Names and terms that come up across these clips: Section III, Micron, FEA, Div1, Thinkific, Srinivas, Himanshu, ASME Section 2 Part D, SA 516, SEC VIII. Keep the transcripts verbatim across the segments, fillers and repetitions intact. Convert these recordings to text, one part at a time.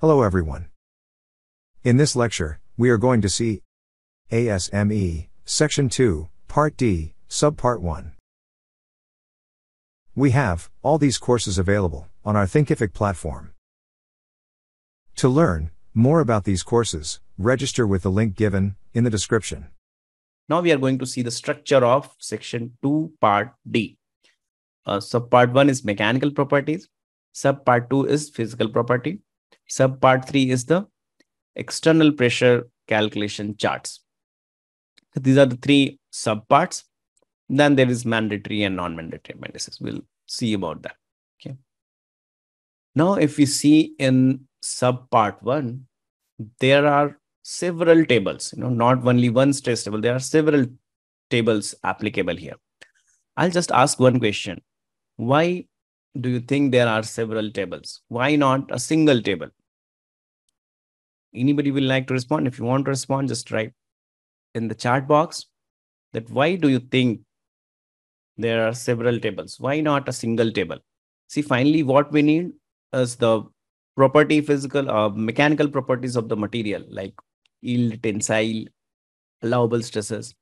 Hello everyone. In this lecture, we are going to see A S M E, Section two, Part D, Subpart one. We have all these courses available on our Thinkific platform. To learn more about these courses, register with the link given in the description. Now we are going to see the structure of Section two, Part D. Uh, Subpart one is mechanical properties. Subpart two is physical property. Subpart three is the external pressure calculation charts. These are the three subparts. Then there is mandatory and non-mandatory appendices. We'll see about that. Okay. Now, if we see in subpart one, there are several tables. You know, not only one stress table. There are several tables applicable here. I'll just ask one question. Why do you think there are several tables? Why not a single table? Anybody will like to respond? If you want to respond, just write in the chat box that why do you think there are several tables? Why not a single table? See, finally, what we need is the property physical or uh, mechanical properties of the material, like yield, tensile, allowable stresses.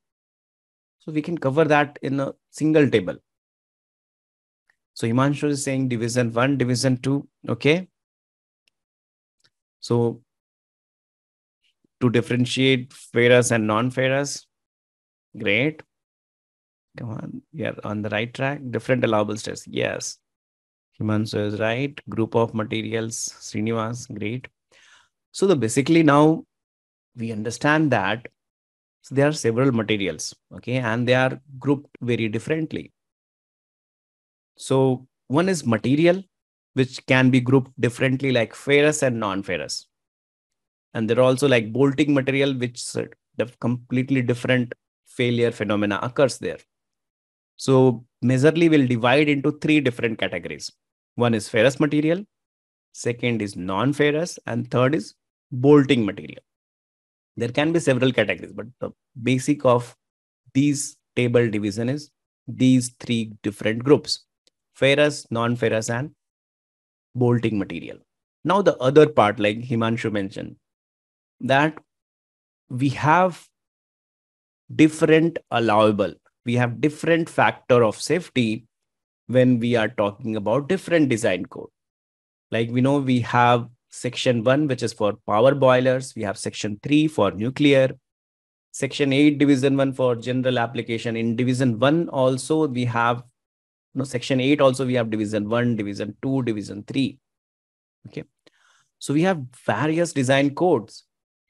So we can cover that in a single table. So Himanshu is saying division one, division two. Okay. So to differentiate ferrous and non-ferrous. Great. Come on. We are on the right track. Different allowable stress. Yes. Himanshu is right. Group of materials. Srinivas. Great. So the basically now we understand that so there are several materials. Okay. And they are grouped very differently. So one is material, which can be grouped differently like ferrous and non-ferrous. And there are also like bolting material, which completely different failure phenomena occurs there. So majorly we'll divide into three different categories. One is ferrous material, second is non-ferrous, and third is bolting material. There can be several categories, but the basic of these table division is these three different groups. Ferrous, non-ferrous, and bolting material. Now the other part, like Himanshu mentioned, that we have different allowable, we have different factor of safety when we are talking about different design code. Like we know we have section one, which is for power boilers. We have section three for nuclear. Section eight, division one for general application. In division one also we have No, section eight also we have division one, division two, division three. Okay. So we have various design codes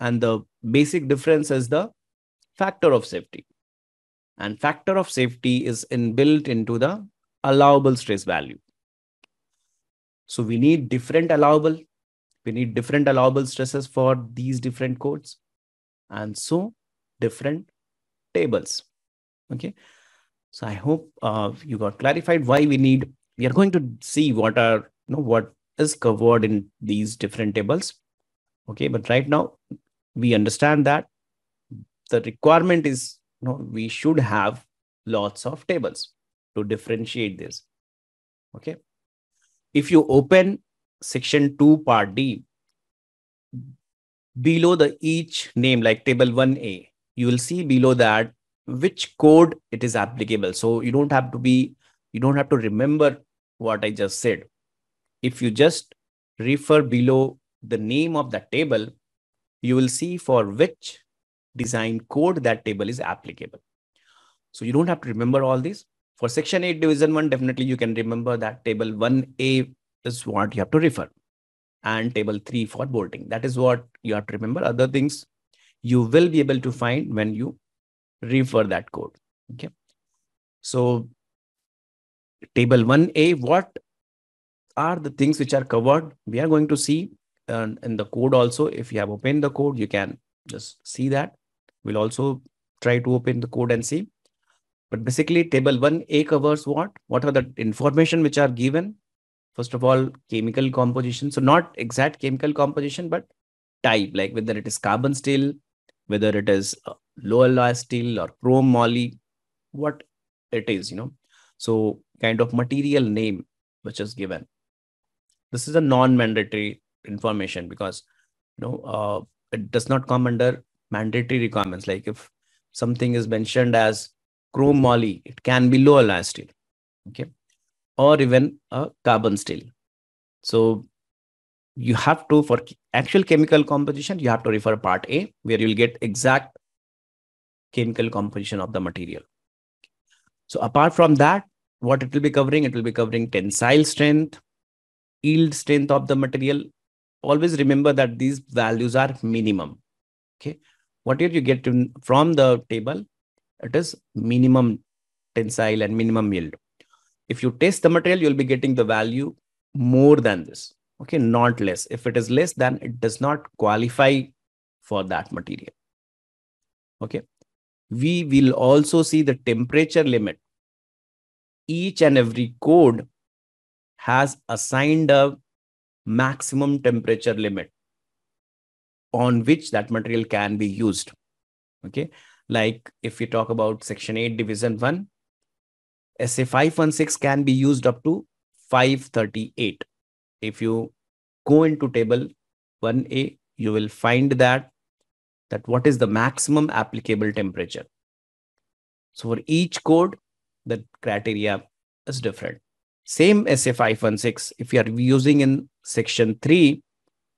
and the basic difference is the factor of safety. And factor of safety is inbuilt into the allowable stress value. So we need different allowable. We need different allowable stresses for these different codes. And so different tables. Okay. So I hope uh, you got clarified why we need, we are going to see what are, you know, what is covered in these different tables. Okay. But right now we understand that the requirement is, you know, we should have lots of tables to differentiate this. Okay. If you open section two part D, below the each name, like table one A, you will see below that which code it is applicable. So you don't have to be, you don't have to remember what I just said. If you just refer below the name of the table, you will see for which design code that table is applicable. So you don't have to remember all these. For section eight, division one, definitely you can remember that table one A is what you have to refer. And table three for bolting. That is what you have to remember. Other things you will be able to find when you refer that code. Okay. So table one A, what are the things which are covered? We are going to see uh, in the code also. If you have opened the code, you can just see that. We'll also try to open the code and see. But basically table one A covers what? What are the information which are given? First of all, chemical composition. So not exact chemical composition, but type, like whether it is carbon steel, whether it is uh, low alloy steel or chrome moly, what it is, you know. So kind of material name which is given. This is a non-mandatory information, because you know uh, it does not come under mandatory requirements. Like if something is mentioned as chrome moly, it can be low alloy steel, okay, or even a carbon steel. So you have to, for actual chemical composition, you have to refer part A, where you'll get exact chemical composition of the material. So apart from that, what it will be covering, it will be covering tensile strength, yield strength of the material. Always remember that these values are minimum. Okay, what did you get from the table? It is minimum tensile and minimum yield. If you test the material, you'll be getting the value more than this. Okay, not less. If it is less, then it does not qualify for that material. Okay, we will also see the temperature limit. Each and every code has assigned a maximum temperature limit on which that material can be used. Okay, like if you talk about Section eight, Division one, S A five one six can be used up to five thirty-eight. If you go into table one A, you will find that that what is the maximum applicable temperature. So for each code, the criteria is different. Same S A five one six, if you are using in Section three,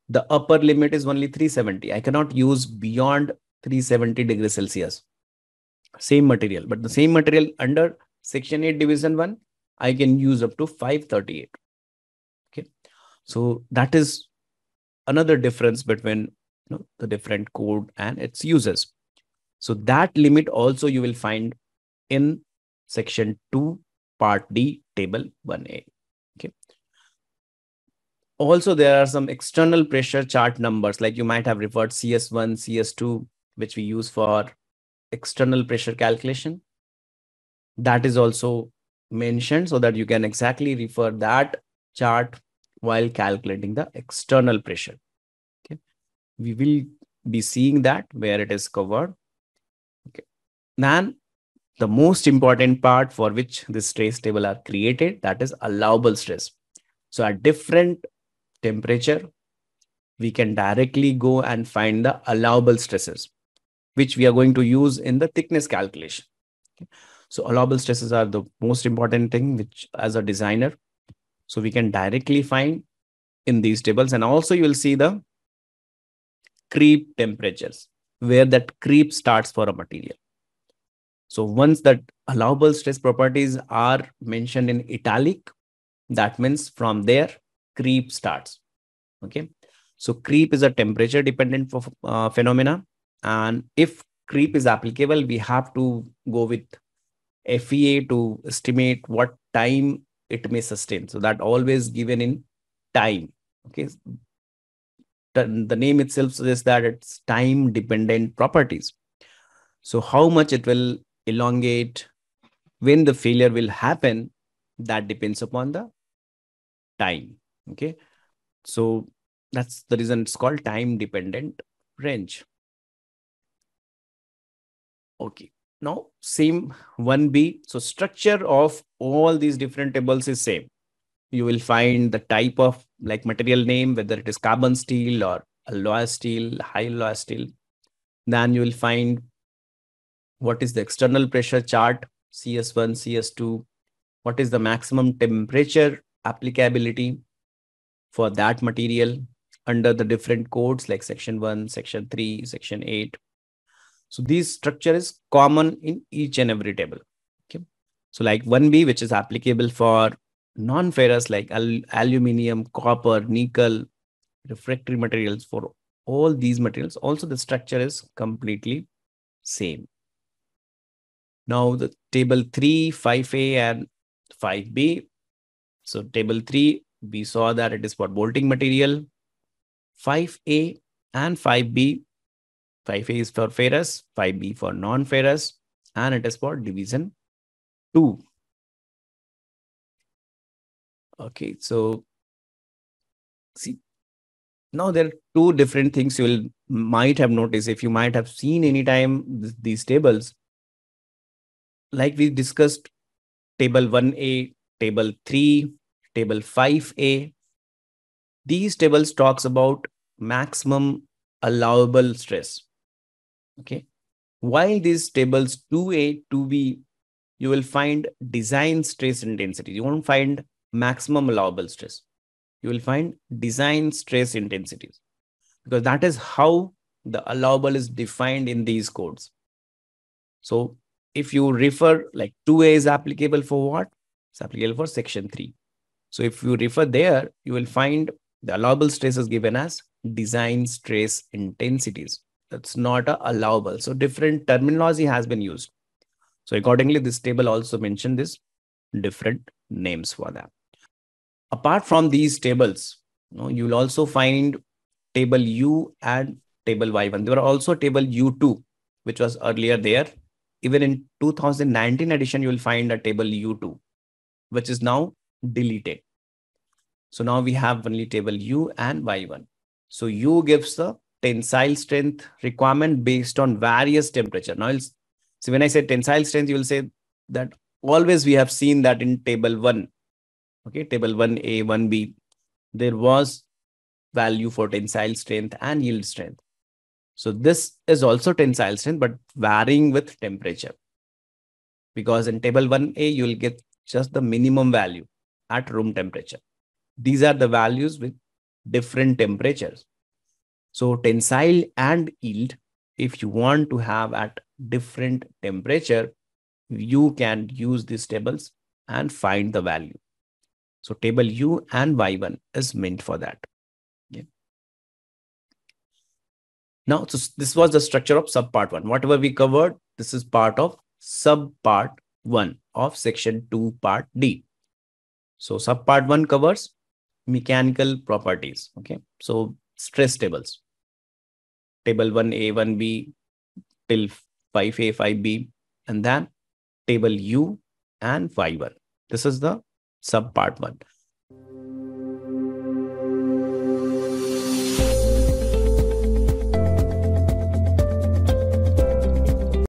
the upper limit is only three seventy. I cannot use beyond three seventy degrees Celsius. Same material, but the same material under Section eight, Division one, I can use up to five thirty-eight. So that is another difference between you know, the different code and its uses. So that limit also you will find in Section two, Part D, Table one A. Okay. Also, there are some external pressure chart numbers, like you might have referred C S one, C S two, which we use for external pressure calculation. That is also mentioned so that you can exactly refer that chart while calculating the external pressure. Okay. We will be seeing that where it is covered. Okay. And the most important part for which this stress table are created, that is allowable stress. So at different temperature, we can directly go and find the allowable stresses, which we are going to use in the thickness calculation. Okay. So allowable stresses are the most important thing, which as a designer, so we can directly find in these tables. And also you will see the creep temperatures, where that creep starts for a material. So once that allowable stress properties are mentioned in italic, that means from there creep starts. Okay. So creep is a temperature dependent for, uh, phenomena. And if creep is applicable, we have to go with F E A to estimate what time it may sustain. So that always given in time. Okay. The, the name itself suggests that it's time dependent properties. So how much it will elongate, when the failure will happen, that depends upon the time. Okay. So that's the reason it's called time dependent range. Okay. Now, same one B. So structure of all these different tables is same. You will find the type of like material name, whether it is carbon steel or alloy steel, high alloy steel. Then you will find what is the external pressure chart, C S one, C S two. What is the maximum temperature applicability for that material under the different codes like Section one, Section three, Section eight. So this structure is common in each and every table. Okay. So like one B, which is applicable for non-ferrous like al aluminium, copper, nickel, refractory materials, for all these materials, also the structure is completely same. Now the table three, five A and five B. So table three, we saw that it is for bolting material. five A and five B. five A is for ferrous, five B for non-ferrous, and it is for Division two. Okay, so see, now there are two different things you will might have noticed if you might have seen any time th these tables. Like we discussed, table one A, table three, table five A. these tables talks about maximum allowable stress. Okay. While these tables two A, two B, you will find design stress intensity. You won't find maximum allowable stress. You will find design stress intensities, because that is how the allowable is defined in these codes. So if you refer, like two A is applicable for what? It's applicable for section three. So if you refer there, you will find the allowable stress is given as design stress intensities. That's not a allowable. So different terminology has been used. So accordingly, this table also mentioned this different names for that. Apart from these tables, you know, you'll also find table U and table Y one. There are also table U two, which was earlier there. Even in two thousand nineteen edition, you will find a table U two, which is now deleted. So now we have only table U and Y one. So U gives the tensile strength requirement based on various temperature. Now, so when I say tensile strength, you will say that always we have seen that in table one. Okay, table one A, one B, there was value for tensile strength and yield strength. So this is also tensile strength, but varying with temperature. Because in table one A, you will get just the minimum value at room temperature. These are the values with different temperatures. So tensile and yield, if you want to have at different temperature, you can use these tables and find the value. So table U and Y one is meant for that. Now, so this was the structure of subpart one. Whatever we covered, this is part of subpart one of section two part D. So subpart one covers mechanical properties. Okay. So stress tables, table one A, one B till five A, five B, and then table U and Y one. This is the subpart one.